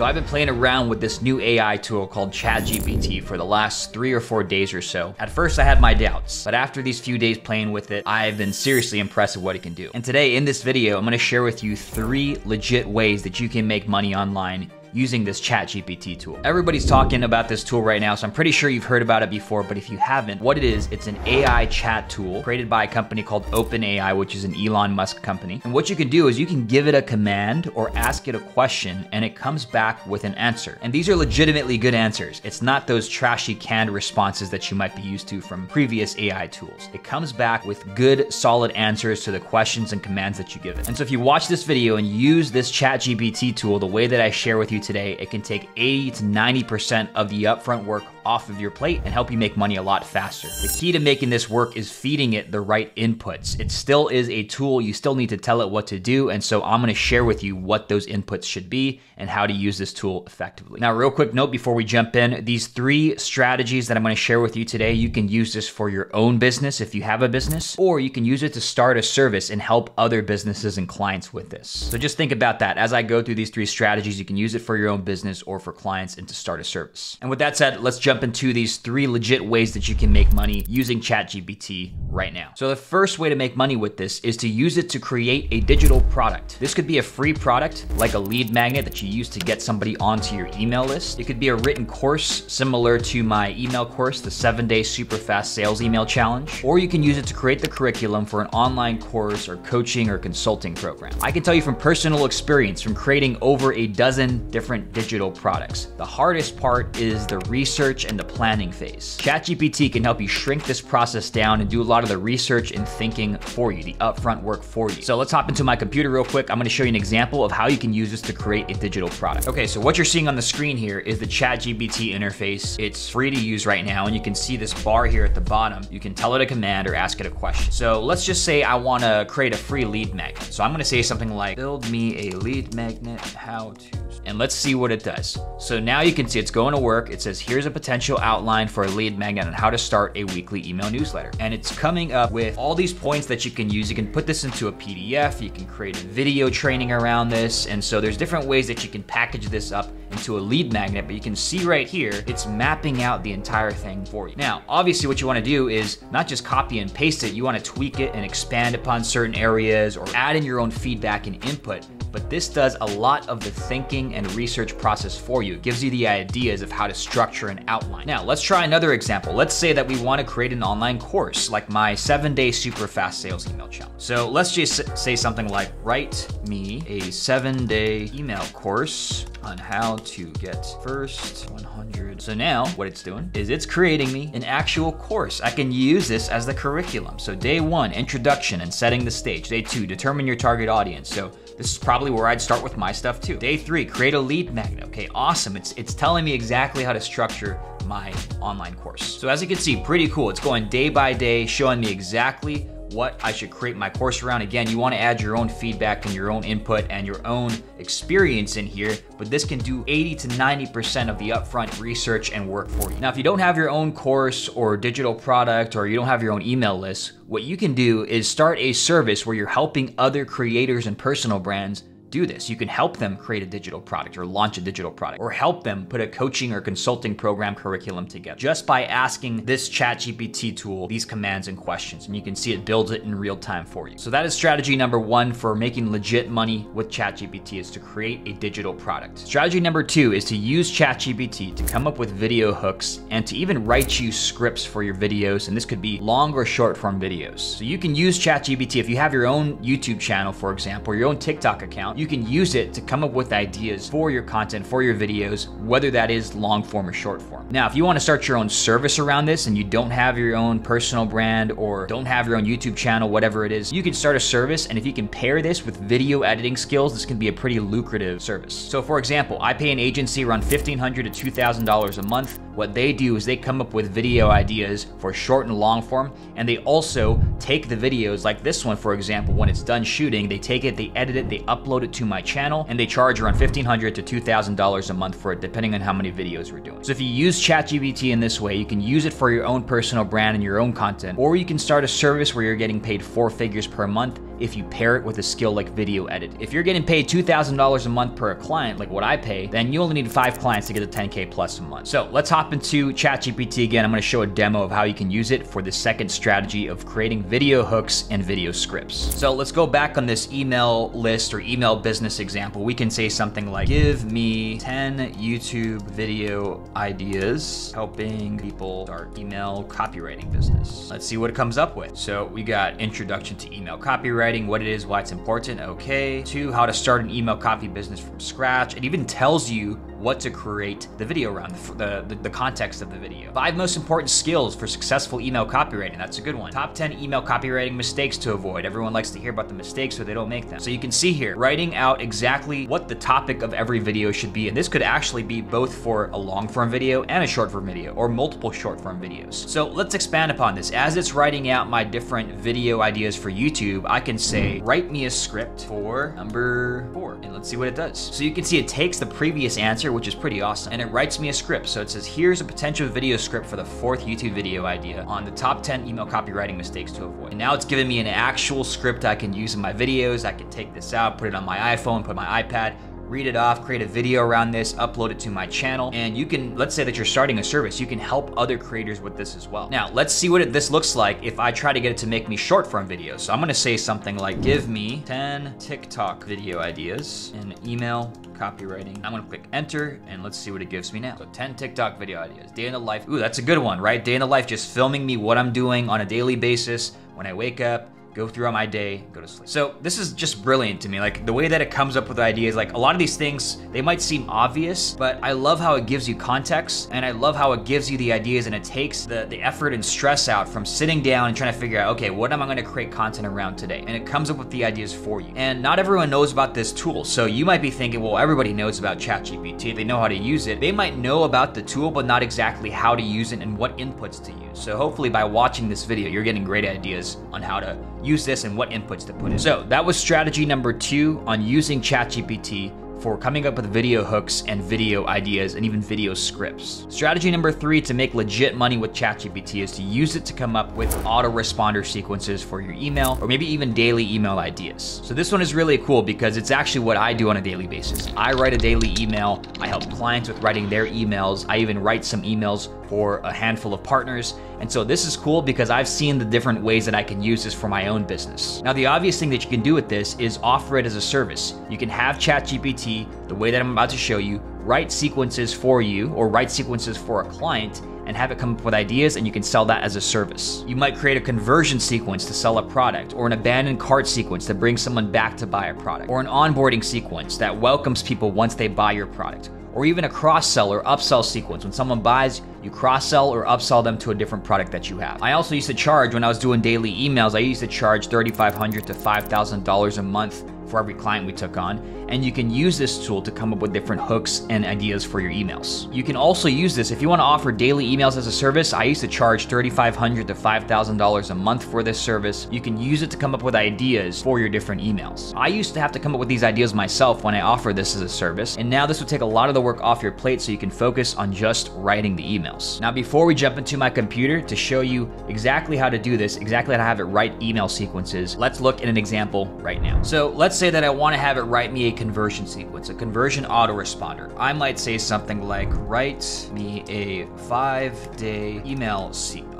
So I've been playing around with this new AI tool called ChatGPT for the last 3 or 4 days or so. At first I had my doubts, but after these few days playing with it, I've been seriously impressed with what it can do. And today in this video, I'm gonna share with you 3 legit ways that you can make money online using this ChatGPT tool. Everybody's talking about this tool right now, so I'm pretty sure you've heard about it before, but if you haven't, what it is, it's an AI chat tool created by a company called OpenAI, which is an Elon Musk company. And what you can do is you can give it a command or ask it a question, and it comes back with an answer. And these are legitimately good answers. It's not those trashy canned responses that you might be used to from previous AI tools. It comes back with good, solid answers to the questions and commands that you give it. And so if you watch this video and use this ChatGPT tool the way that I share with you today, it can take 80 to 90% of the upfront work off of your plate and help you make money a lot faster. The key to making this work is feeding it the right inputs. It still is a tool. You still need to tell it what to do. And so I'm going to share with you what those inputs should be and how to use this tool effectively. Now, real quick note before we jump in, these 3 strategies that I'm going to share with you today, you can use this for your own business if you have a business, or you can use it to start a service and help other businesses and clients with this. So just think about that. As I go through these 3 strategies, you can use it for your own business or for clients and to start a service. And with that said, let's jump into these 3 legit ways that you can make money using ChatGPT right now. So the first way to make money with this is to use it to create a digital product. This could be a free product, like a lead magnet that you use to get somebody onto your email list. It could be a written course similar to my email course, the 7-day Superfast Sales Email Challenge, or you can use it to create the curriculum for an online course or coaching or consulting program. I can tell you from personal experience from creating over a dozen different digital products. The hardest part is the research and the planning phase. ChatGPT can help you shrink this process down and do a lot of the research and thinking for you, the upfront work for you. So let's hop into my computer real quick. I'm gonna show you an example of how you can use this to create a digital product. Okay, so what you're seeing on the screen here is the ChatGPT interface. It's free to use right now, and you can see this bar here at the bottom. You can tell it a command or ask it a question. So let's just say I wanna create a free lead magnet. So I'm gonna say something like, build me a lead magnet, how to. And let's see what it does. So now you can see it's going to work. It says, here's a potential outline for a lead magnet on how to start a weekly email newsletter. And it's coming up with all these points that you can use. You can put this into a PDF, you can create a video training around this. And so there's different ways that you can package this up into a lead magnet, but you can see right here, it's mapping out the entire thing for you. Now, obviously what you wanna do is not just copy and paste it, you wanna tweak it and expand upon certain areas or add in your own feedback and input. But this does a lot of the thinking and research process for you. It gives you the ideas of how to structure an outline. Now, let's try another example. Let's say that we want to create an online course, like my 7-day super fast sales email challenge. So let's just say something like, write me a 7-day email course on how to get first 100. So now what it's doing is it's creating me an actual course. I can use this as the curriculum. So day 1, introduction and setting the stage. Day 2, determine your target audience. So this is probably where I'd start with my stuff too. Day 3, create a lead magnet. Okay, awesome. It's telling me exactly how to structure my online course. So as you can see, pretty cool. It's going day by day, showing me exactly what I should create my course around. Again, you wanna add your own feedback and your own input and your own experience in here, but this can do 80 to 90% of the upfront research and work for you. Now, if you don't have your own course or digital product, or you don't have your own email list, what you can do is start a service where you're helping other creators and personal brands do this. You can help them create a digital product or launch a digital product, or help them put a coaching or consulting program curriculum together just by asking this ChatGPT tool these commands and questions. And you can see it builds it in real time for you. So that is strategy number 1 for making legit money with ChatGPT, is to create a digital product. Strategy number 2 is to use ChatGPT to come up with video hooks and to even write you scripts for your videos. And this could be long or short form videos. So you can use ChatGPT if you have your own YouTube channel, for example, or your own TikTok account. You can use it to come up with ideas for your content, for your videos, whether that is long form or short form. Now, if you want to start your own service around this and you don't have your own personal brand or don't have your own YouTube channel, whatever it is, you can start a service. And if you can pair this with video editing skills, this can be a pretty lucrative service. So for example, I pay an agency around $1,500 to $2,000 a month. What they do is they come up with video ideas for short and long form. And they also take the videos like this one, for example, when it's done shooting, they take it, they edit it, they upload it to my channel, and they charge around $1,500 to $2,000 a month for it, depending on how many videos we're doing. So if you use ChatGPT in this way, you can use it for your own personal brand and your own content, or you can start a service where you're getting paid 4 figures per month if you pair it with a skill like video edit. If you're getting paid $2,000 a month per client, like what I pay, then you only need 5 clients to get the 10K plus a month. So let's hop into ChatGPT again. I'm gonna show a demo of how you can use it for the second strategy of creating video hooks and video scripts. So let's go back on this email list or email business example. We can say something like, give me 10 YouTube video ideas helping people start email copywriting business. Let's see what it comes up with. So we got introduction to email copywriting, what it is, why it's important, okay. 2, how to start an email copy business from scratch. It even tells you what to create the video around, the context of the video. 5 most important skills for successful email copywriting. That's a good one. Top 10 email copywriting mistakes to avoid. Everyone likes to hear about the mistakes so they don't make them. So you can see here, writing out exactly what the topic of every video should be. And this could actually be both for a long form video and a short form video or multiple short form videos. So let's expand upon this. As it's writing out my different video ideas for YouTube, I can say, write me a script for number 4, and let's see what it does. So you can see it takes the previous answer, which is pretty awesome, and it writes me a script. So it says, here's a potential video script for the 4th YouTube video idea on the top 10 email copywriting mistakes to avoid. And now it's giving me an actual script I can use in my videos. I can take this out, put it on my iPhone, put my iPad, read it off, create a video around this, upload it to my channel. And you can, let's say that you're starting a service, you can help other creators with this as well. Now, let's see what this looks like if I try to get it to make me short form videos. So I'm gonna say something like, give me 10 TikTok video ideas in email copywriting. I'm gonna click enter and let's see what it gives me now. So 10 TikTok video ideas, day in the life. Ooh, that's a good one, right? Day in the life, just filming me what I'm doing on a daily basis when I wake up, go through on my day, go to sleep. So this is just brilliant to me. Like the way that it comes up with ideas, like a lot of these things, they might seem obvious, but I love how it gives you context and I love how it gives you the ideas and it takes the effort and stress out from sitting down and trying to figure out, okay, what am I gonna create content around today? And it comes up with the ideas for you. And not everyone knows about this tool. So you might be thinking, well, everybody knows about ChatGPT. They know how to use it. They might know about the tool, but not exactly how to use it and what inputs to use. So hopefully by watching this video, you're getting great ideas on how to use this and what inputs to put in. So that was strategy number 2 on using ChatGPT for coming up with video hooks and video ideas and even video scripts. Strategy number 3 to make legit money with ChatGPT is to use it to come up with autoresponder sequences for your email or maybe even daily email ideas. So this one is really cool because it's actually what I do on a daily basis. I write a daily email. I help clients with writing their emails. I even write some emails for a handful of partners. And so this is cool because I've seen the different ways that I can use this for my own business. Now, the obvious thing that you can do with this is offer it as a service. You can have ChatGPT, the way that I'm about to show you, write sequences for you or write sequences for a client and have it come up with ideas, and you can sell that as a service. You might create a conversion sequence to sell a product, or an abandoned cart sequence to bring someone back to buy a product, or an onboarding sequence that welcomes people once they buy your product, or even a cross-sell or upsell sequence. When someone buys, you cross-sell or upsell them to a different product that you have. I also used to charge, when I was doing daily emails, I used to charge $3,500 to $5,000 a month for every client we took on. And you can use this tool to come up with different hooks and ideas for your emails. You can also use this if you want to offer daily emails as a service. I used to charge $3,500 to $5,000 a month for this service. You can use it to come up with ideas for your different emails. I used to have to come up with these ideas myself when I offered this as a service. And now this will take a lot of the work off your plate so you can focus on just writing the emails. Now, before we jump into my computer to show you exactly how to do this, exactly how to have it write email sequences, let's look at an example right now. So let's say that I want to have it write me a conversion sequence, a conversion autoresponder. I might say something like, write me a 5-day email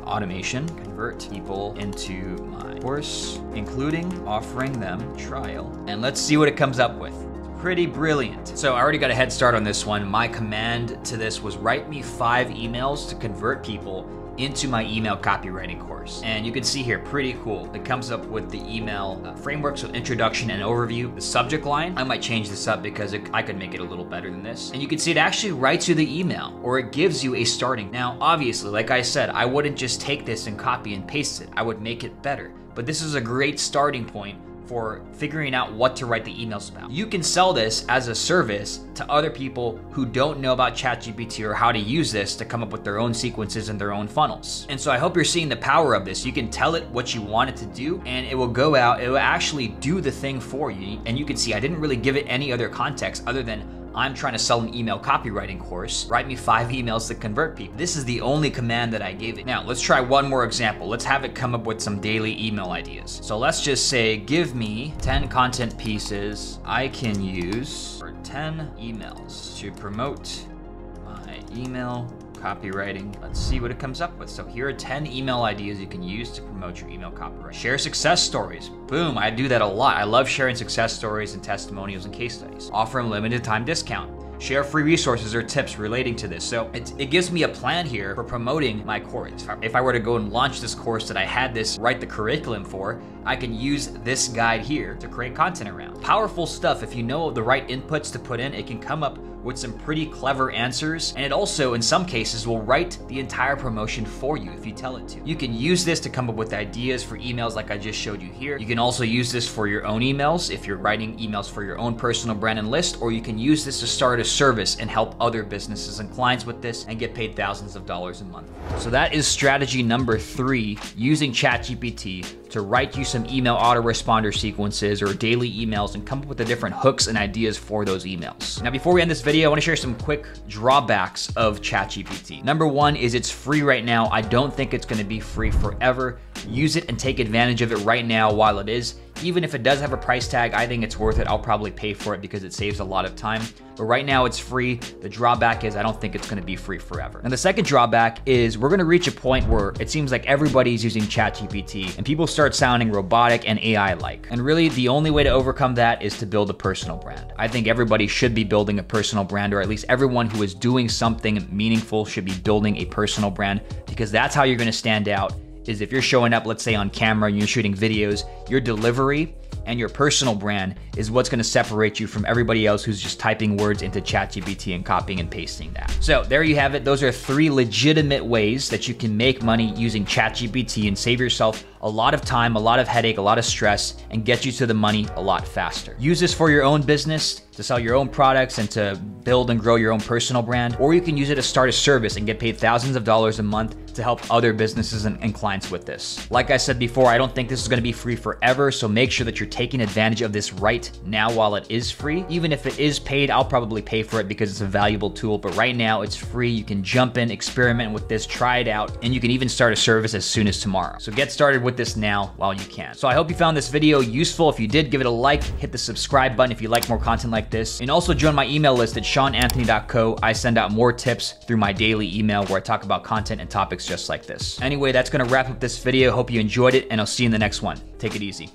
automation, convert people into my course, including offering them trial. And let's see what it comes up with. Pretty brilliant. So I already got a head start on this one. My command to this was write me 5 emails to convert people into my email copywriting course. And you can see here, pretty cool. It comes up with the email framework, so introduction and overview, the subject line. I might change this up because I could make it a little better than this. And you can see it actually writes you the email, or it gives you a starting. Now, obviously, like I said, I wouldn't just take this and copy and paste it. I would make it better. But this is a great starting point for figuring out what to write the emails about. You can sell this as a service to other people who don't know about ChatGPT or how to use this to come up with their own sequences and their own funnels. And so I hope you're seeing the power of this. You can tell it what you want it to do and it will go out, it will actually do the thing for you. And you can see I didn't really give it any other context other than I'm trying to sell an email copywriting course. Write me 5 emails that convert people. This is the only command that I gave it. Now, let's try one more example. Let's have it come up with some daily email ideas. So let's just say, give me 10 content pieces I can use for 10 emails to promote my email copywriting. Let's see what it comes up with. So here are 10 email ideas you can use to promote your email copywriting. Share success stories. Boom, I do that a lot. I love sharing success stories and testimonials and case studies. Offer a limited time discount. Share free resources or tips relating to this. So it gives me a plan here for promoting my course. If I were to go and launch this course that I had this, write the curriculum for, I can use this guide here to create content around. Powerful stuff. If you know the right inputs to put in, it can come up with some pretty clever answers. And it also, in some cases, will write the entire promotion for you if you tell it to. You can use this to come up with ideas for emails like I just showed you here. You can also use this for your own emails if you're writing emails for your own personal brand and list, or you can use this to start a service and help other businesses and clients with this and get paid thousands of dollars a month. So that is strategy number 3, using ChatGPT to write you some email autoresponder sequences or daily emails and come up with the different hooks and ideas for those emails. Now, before we end this video, I want to share some quick drawbacks of ChatGPT. Number 1 is it's free right now. I don't think it's going to be free forever. Use it and take advantage of it right now while it is. Even if it does have a price tag, I think it's worth it. I'll probably pay for it because it saves a lot of time. But right now it's free. The drawback is I don't think it's gonna be free forever. And the second drawback is we're gonna reach a point where it seems like everybody's using ChatGPT and people start sounding robotic and AI-like. And really the only way to overcome that is to build a personal brand. I think everybody should be building a personal brand, or at least everyone who is doing something meaningful should be building a personal brand, because that's how you're gonna stand out. Is if you're showing up, let's say on camera, and you're shooting videos, your delivery and your personal brand is what's gonna separate you from everybody else who's just typing words into ChatGPT and copying and pasting that. So there you have it. Those are 3 legitimate ways that you can make money using ChatGPT and save yourself a lot of time, a lot of headache, a lot of stress, and get you to the money a lot faster. Use this for your own business, to sell your own products and to build and grow your own personal brand, or you can use it to start a service and get paid thousands of dollars a month to help other businesses and clients with this. Like I said before, I don't think this is gonna be free forever, so make sure that you're taking advantage of this right now while it is free. Even if it is paid, I'll probably pay for it because it's a valuable tool, but right now it's free. You can jump in, experiment with this, try it out, and you can even start a service as soon as tomorrow. So get started with this now while you can. So I hope you found this video useful. If you did, give it a like, hit the subscribe button if you like more content like this, and also join my email list at seananthony.co. I send out more tips through my daily email where I talk about content and topics just like this. Anyway, that's gonna wrap up this video. Hope you enjoyed it, and I'll see you in the next one. Take it easy.